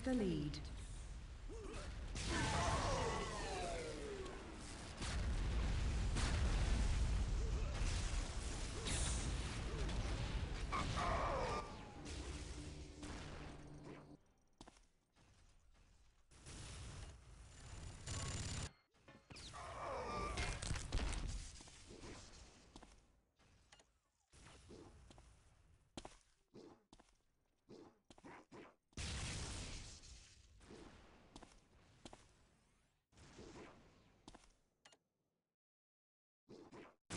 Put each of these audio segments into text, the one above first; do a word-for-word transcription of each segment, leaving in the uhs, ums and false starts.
takes the lead.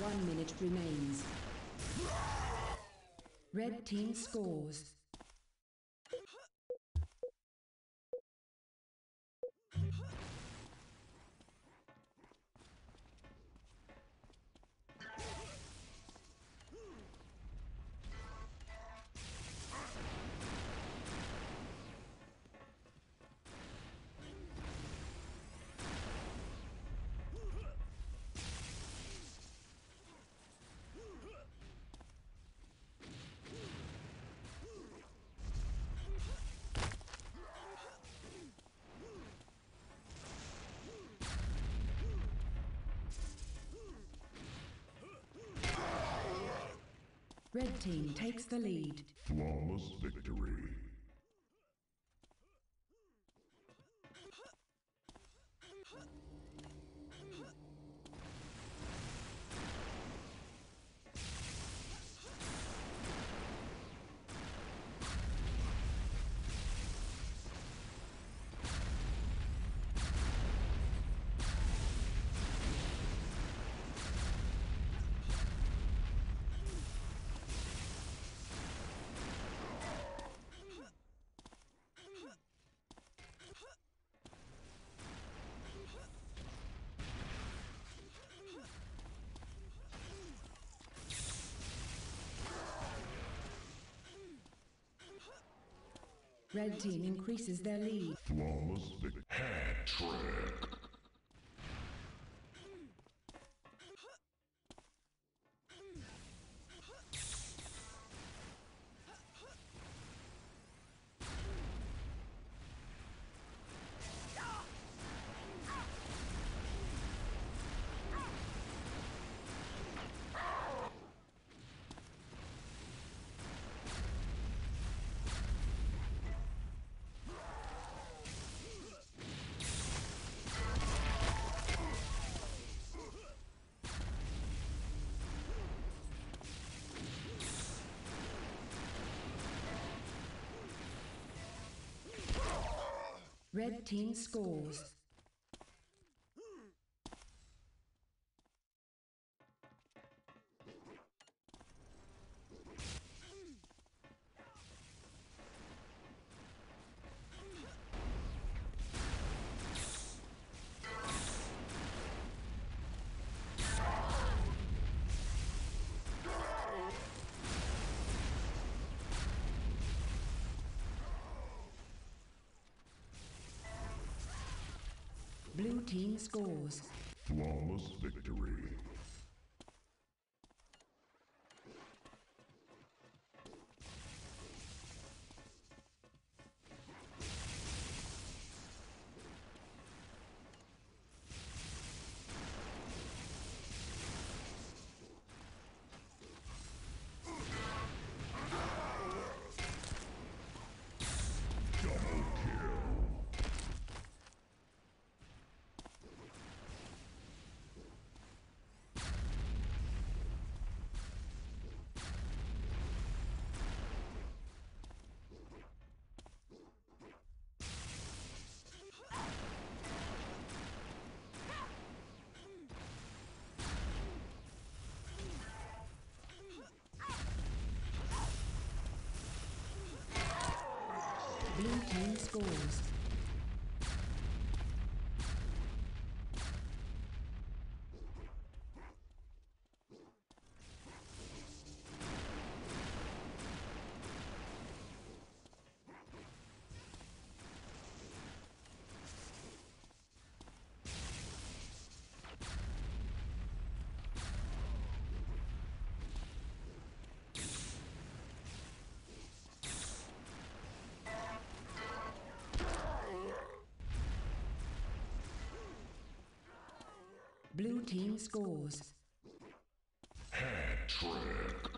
One minute remains. Red team scores. Red team takes the lead. Flawless victory. Red team increases their lead. Flawless hat trick. Red team scores. Blue team scores. Flawless victory. Blue team scores. Blue team scores. Hat trick.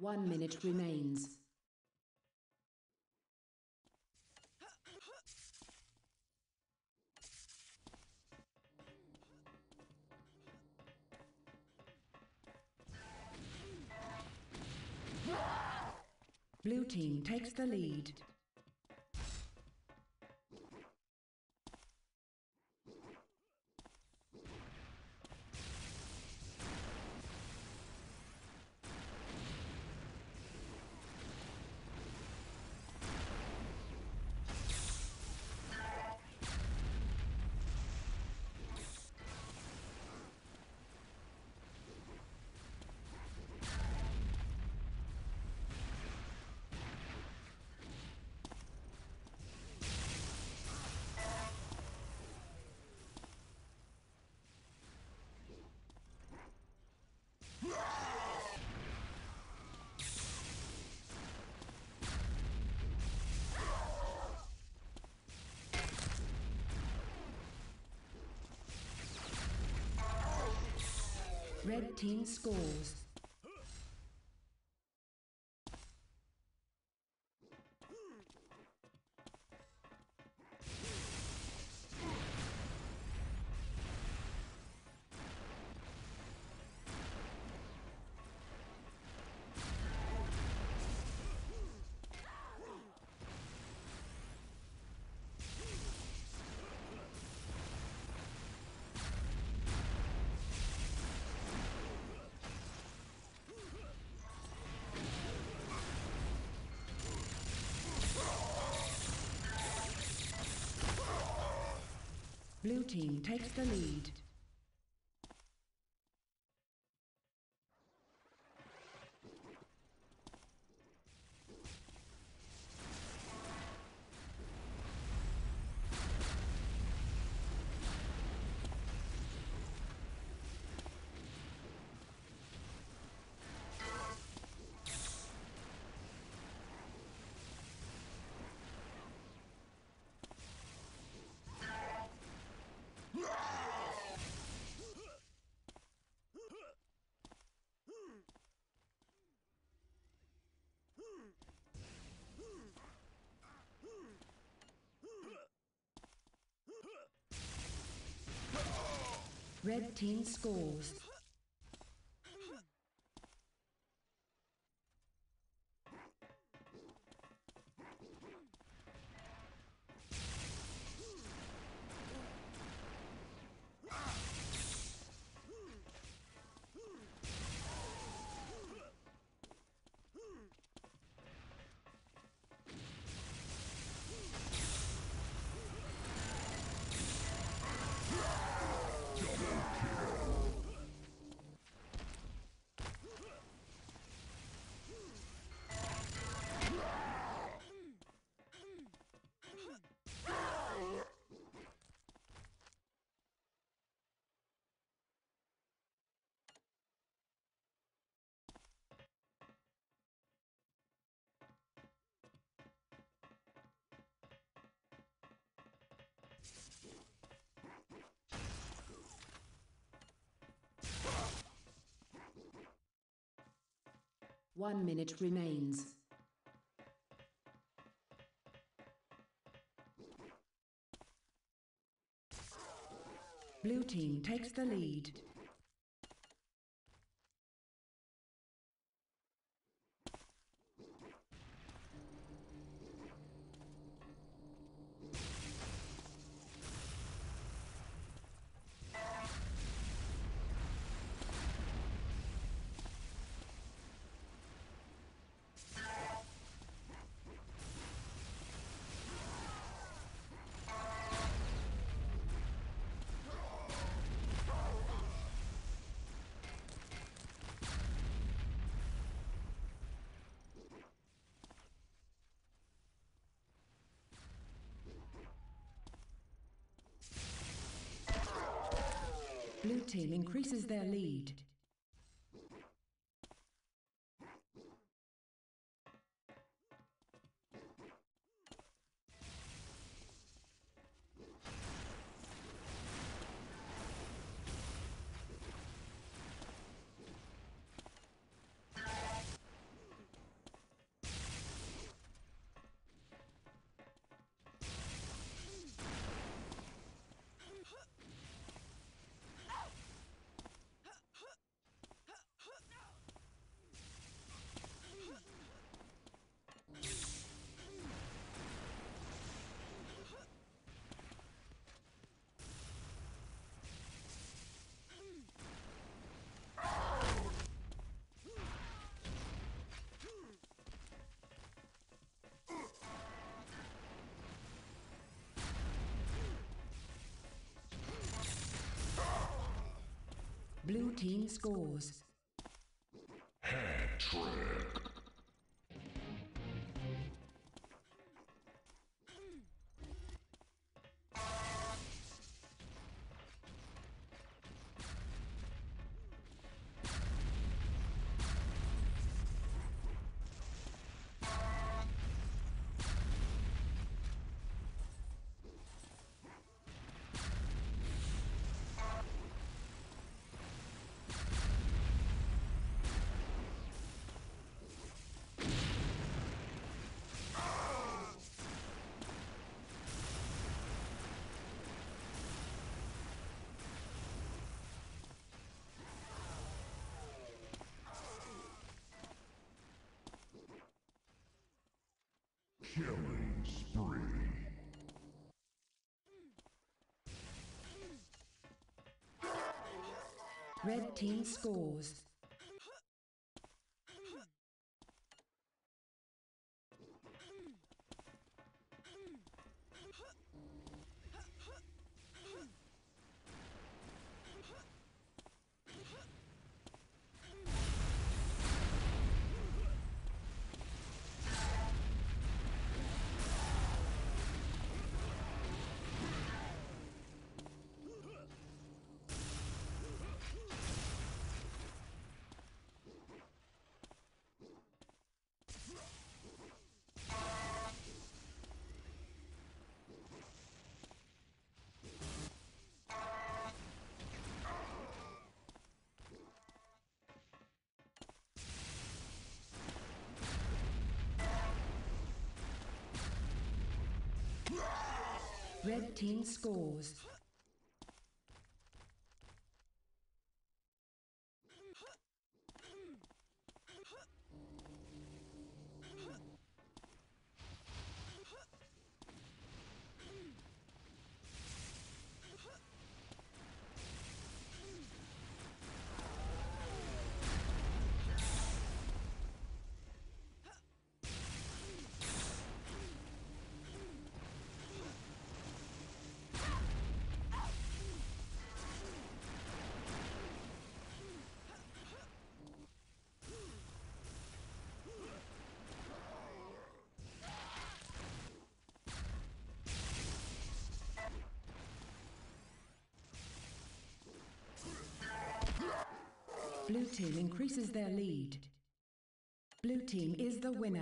One minute remains. Blue team takes the lead. Red team scores. Blue team takes the lead. Red team scores. One minute remains. Blue team takes the lead. Red team increases their lead. Blue team scores. Hat trick. Killing spree. Red team scores. Red team scores. Blue team increases their lead. Blue team is the winner.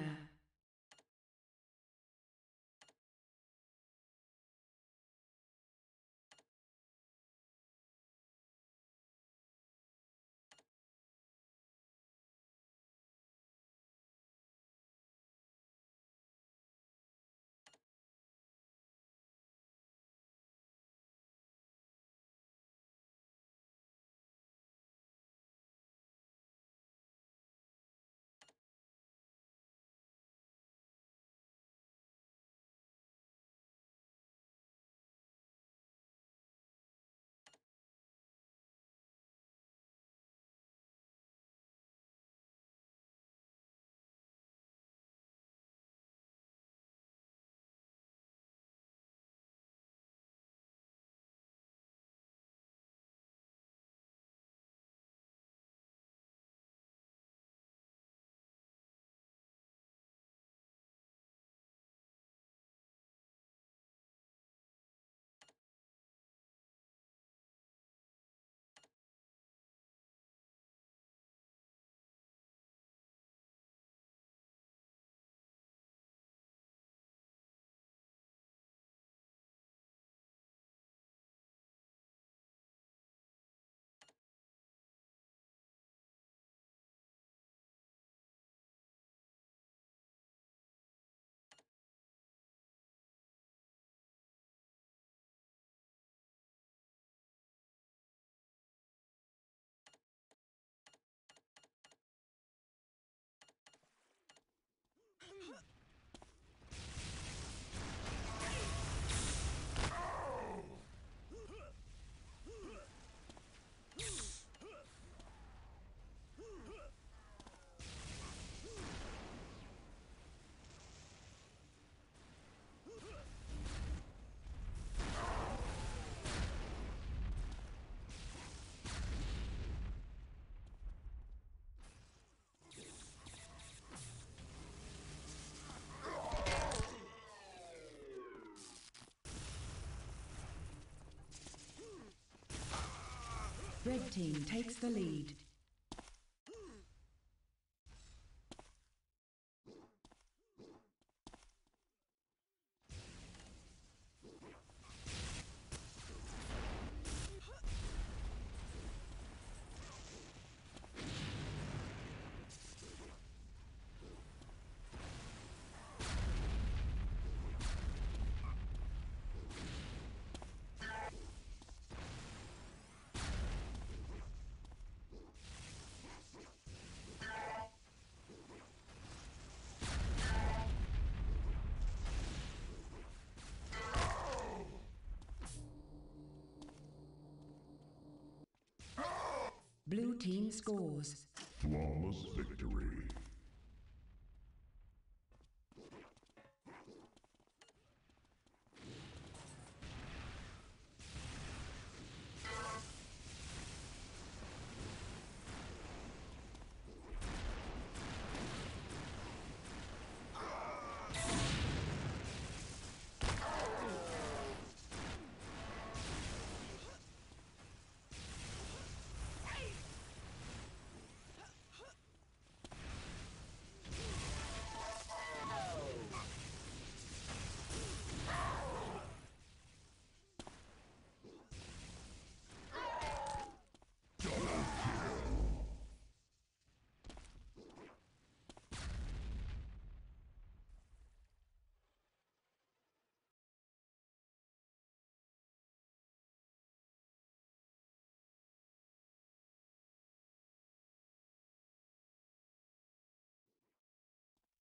Red team takes the lead. Blue team scores. Flawless victory.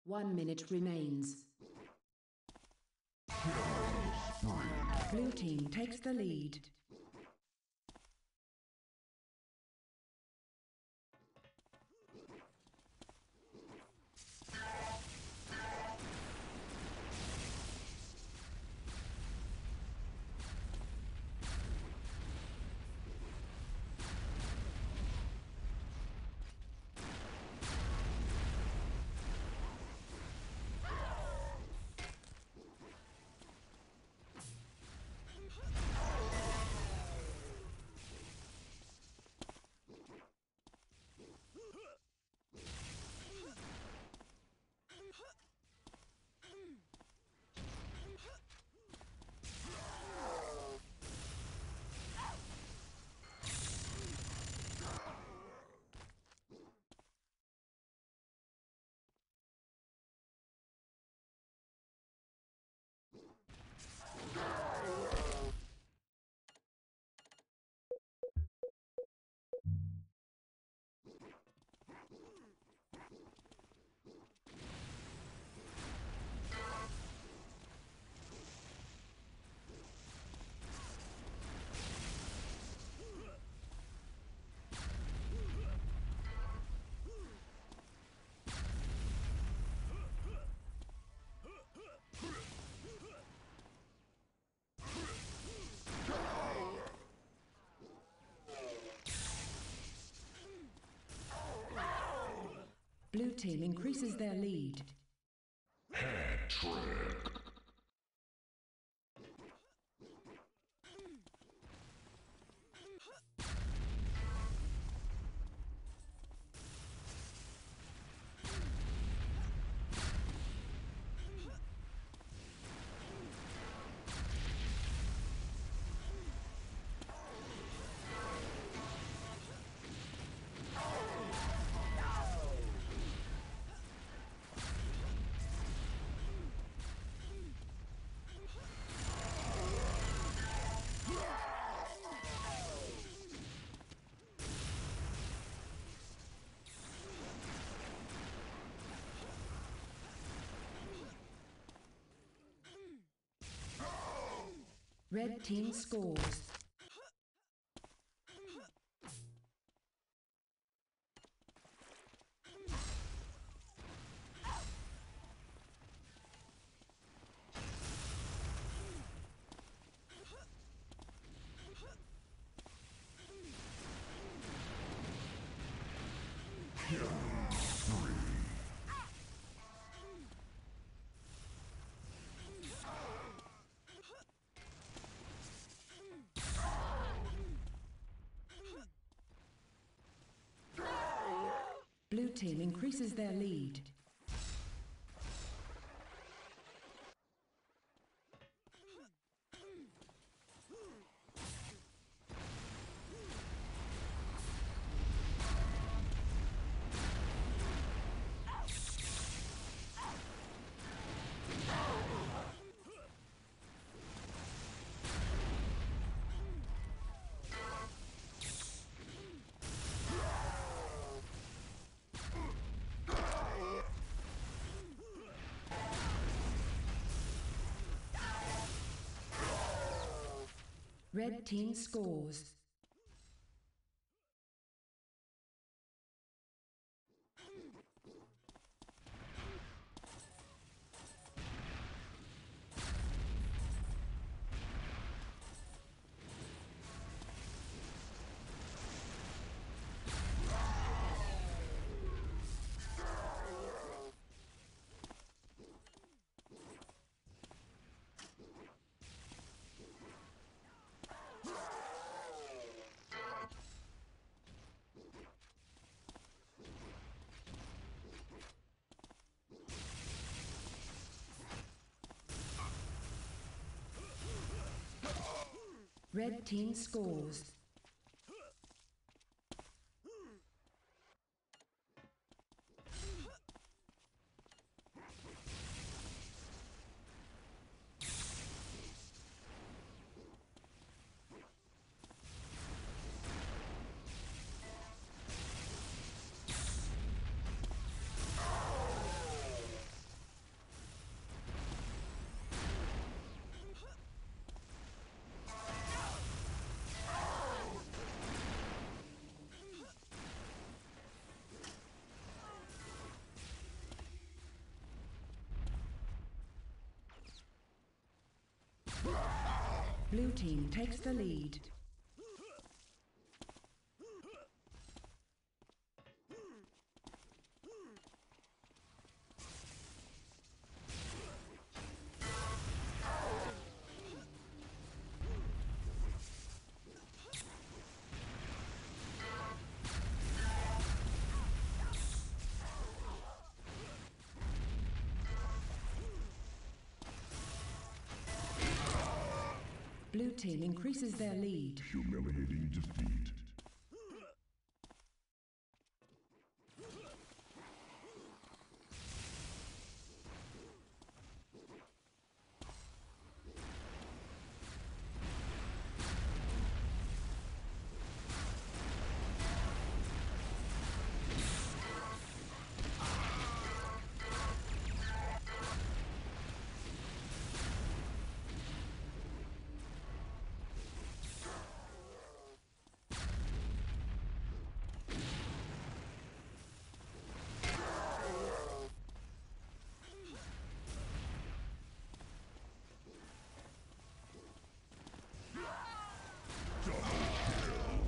One minute remains. Blue team takes the lead. Blue team increases their lead. Hat trick. Red team scores. Blue team increases their lead. Red team scores. Red team scores. Blue team takes the lead. Blue team increases their lead. Humiliating defeat.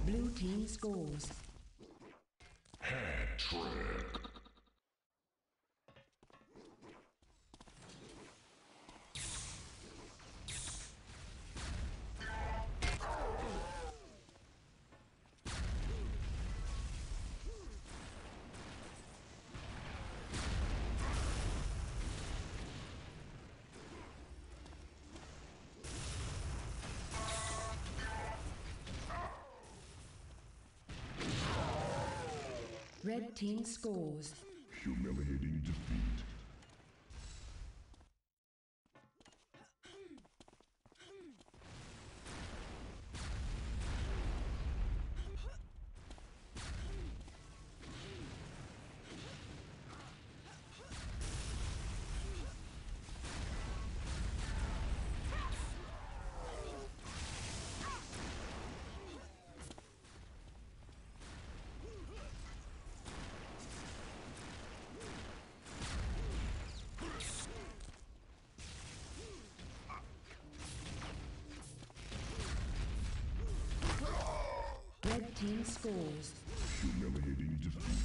Blue team scores. Hat trick. Red team scores. Humiliating defeat. Red team scores. Humiliating defeat.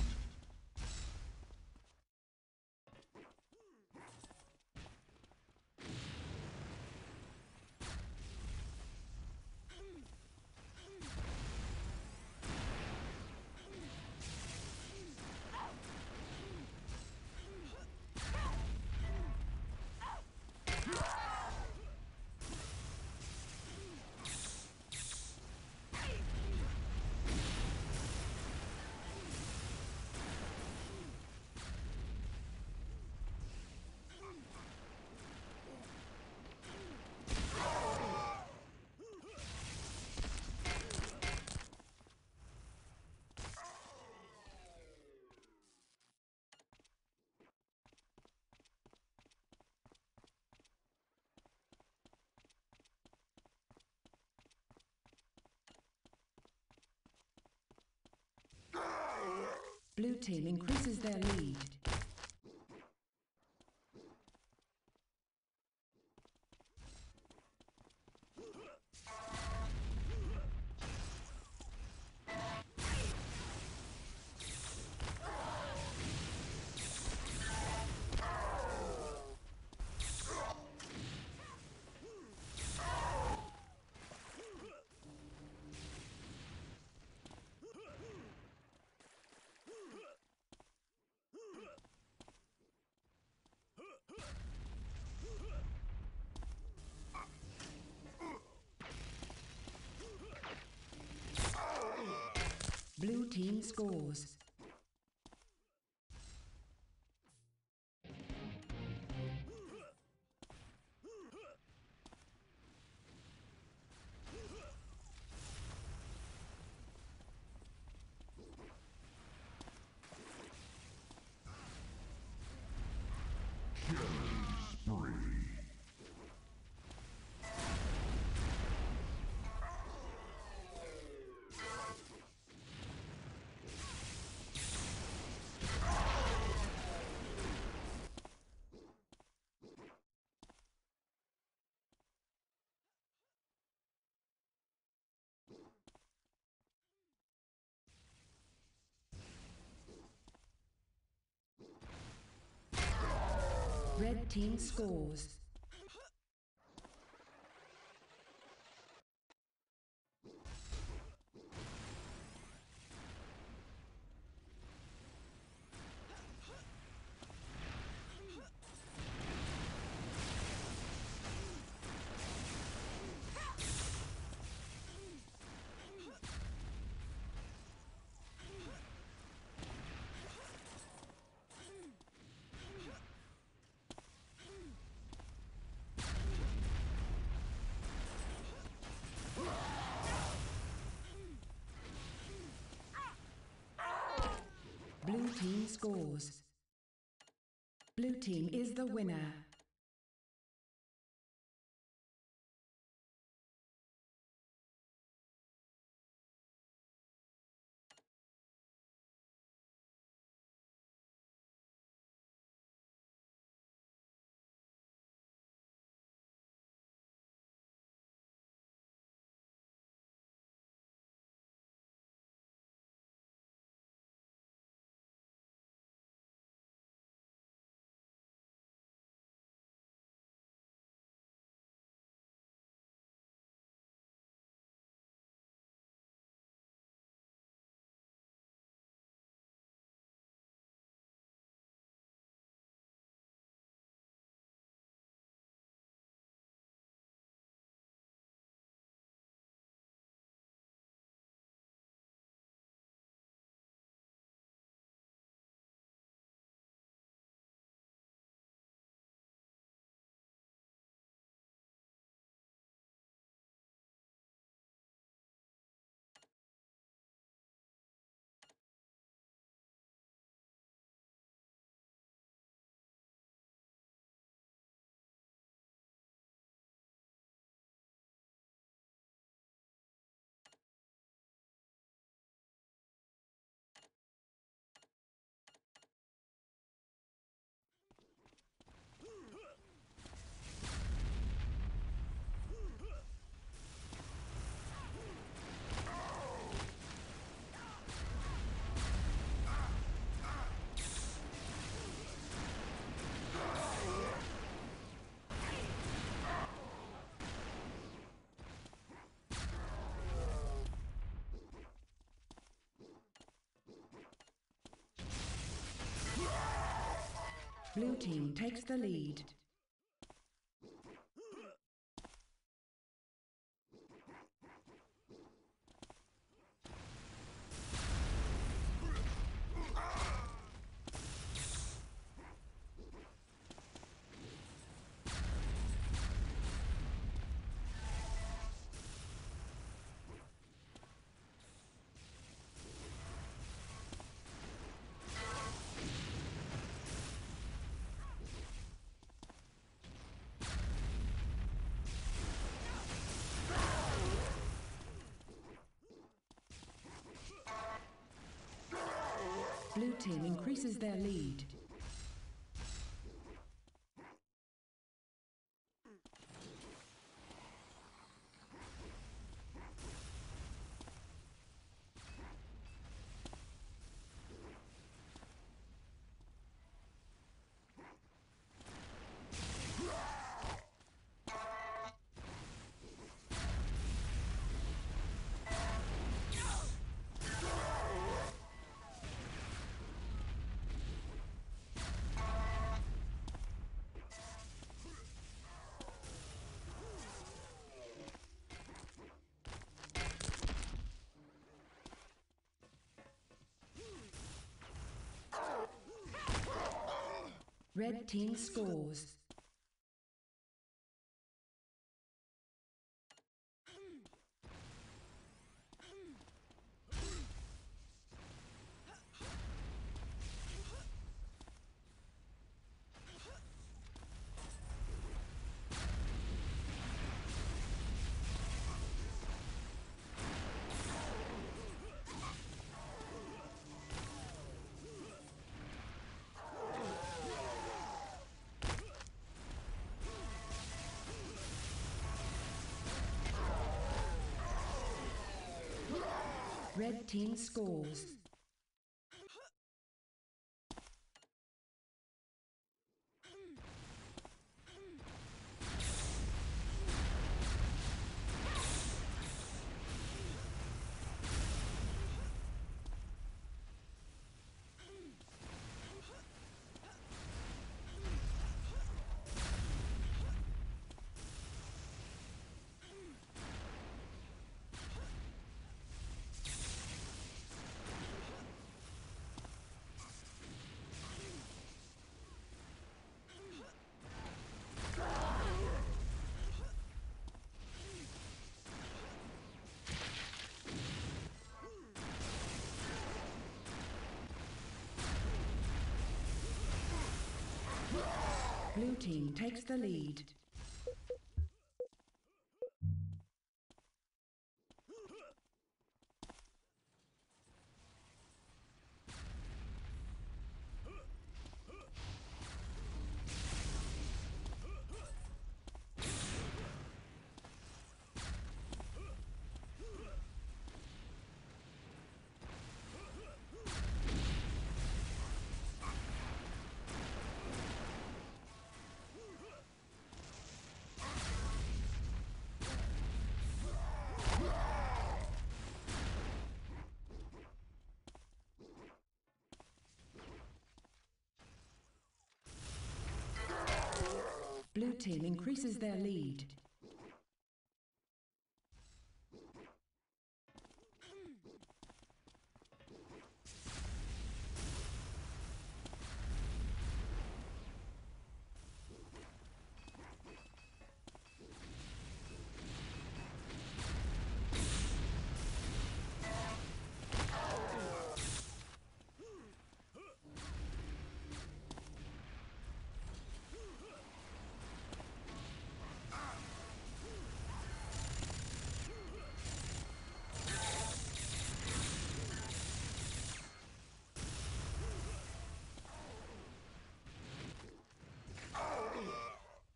team increases their lead. Blue team scores. Red team scores. Blue team scores. Blue team is the winner. Blue team takes the lead. Red team increases their lead. Red team scores. Red team scores. Blue team takes the lead. Blue team increases their lead.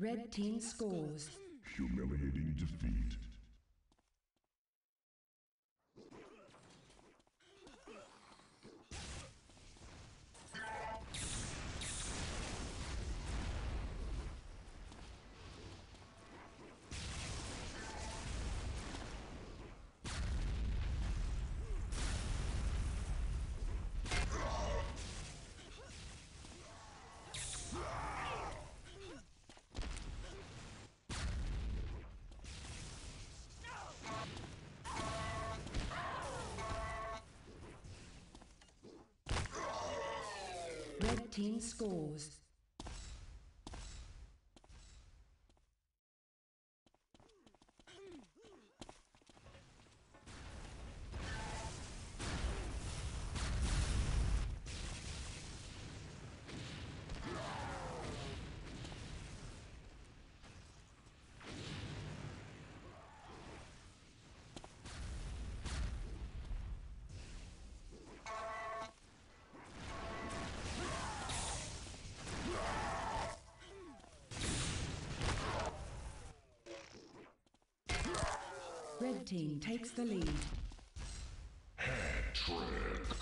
Red team scores. Humiliating defeat. Red team scores. Red team takes the lead. Hat trick.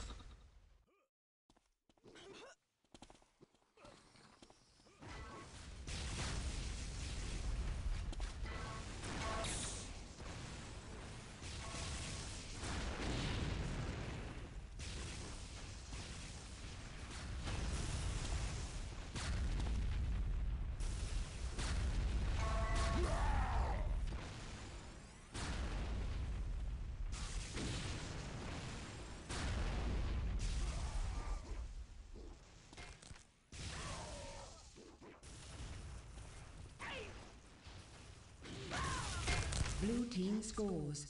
Blue team scores.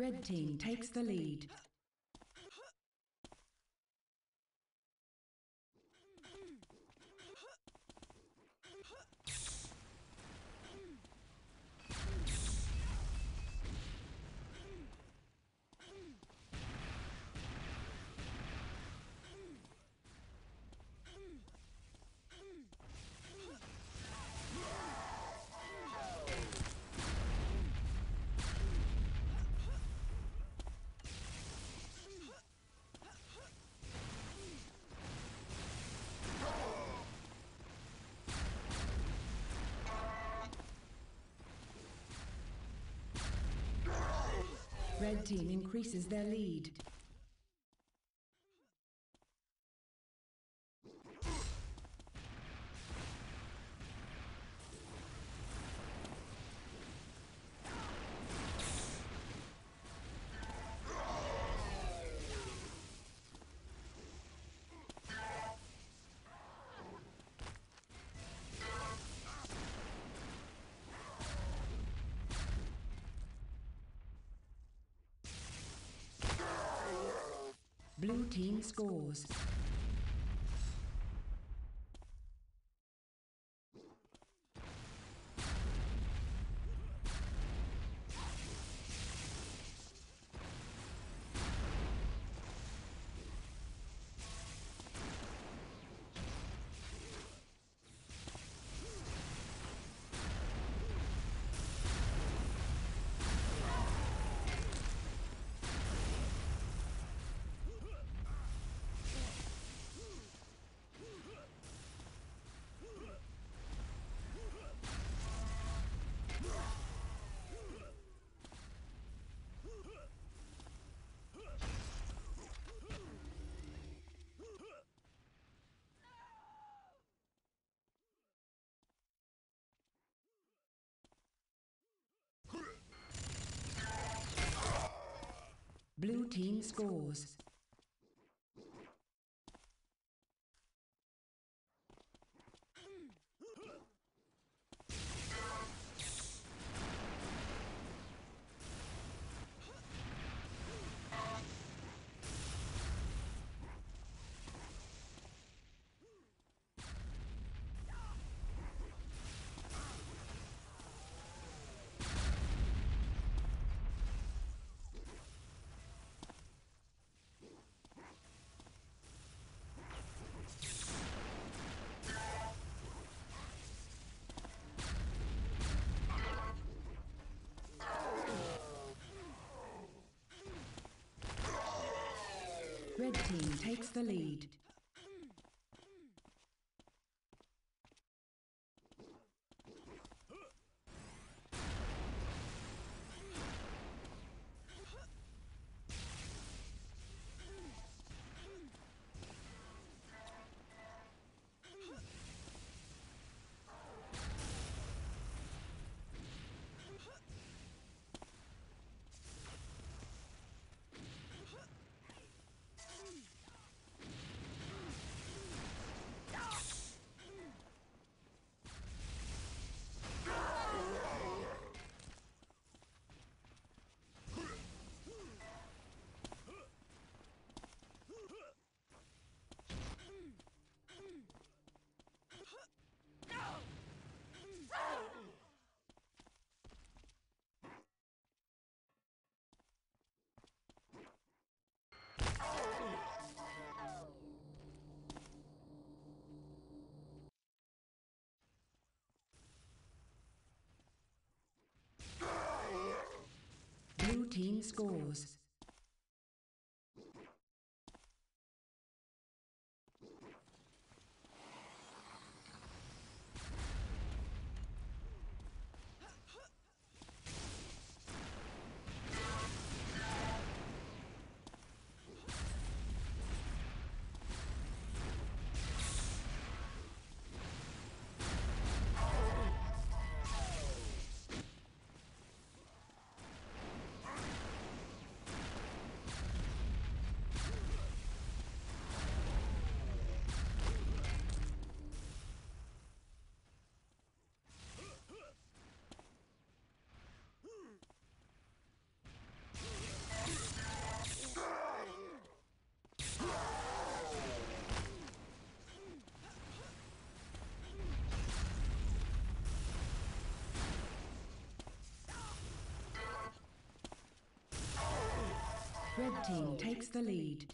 Red team takes the lead. Red team increases their lead. Blue team scores. Blue team scores. Red team takes the lead. scores. Red team takes the lead.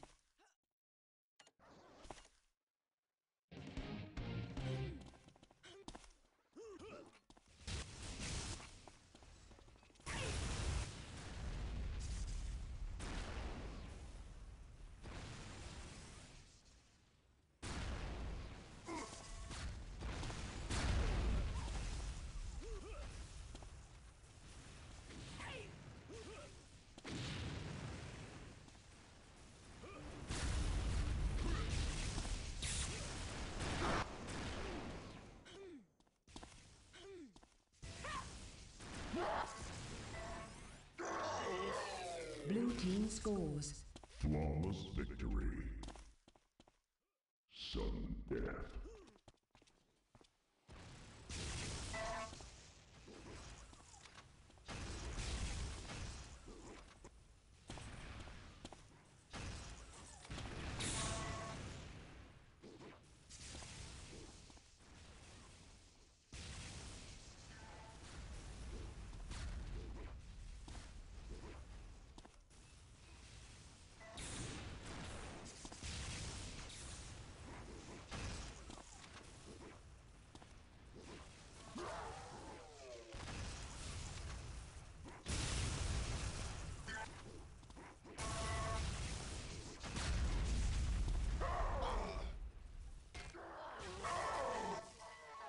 Blue team scores. Flawless victory. Sudden death.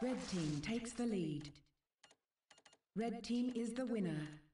Red team takes the lead. Red team is the winner.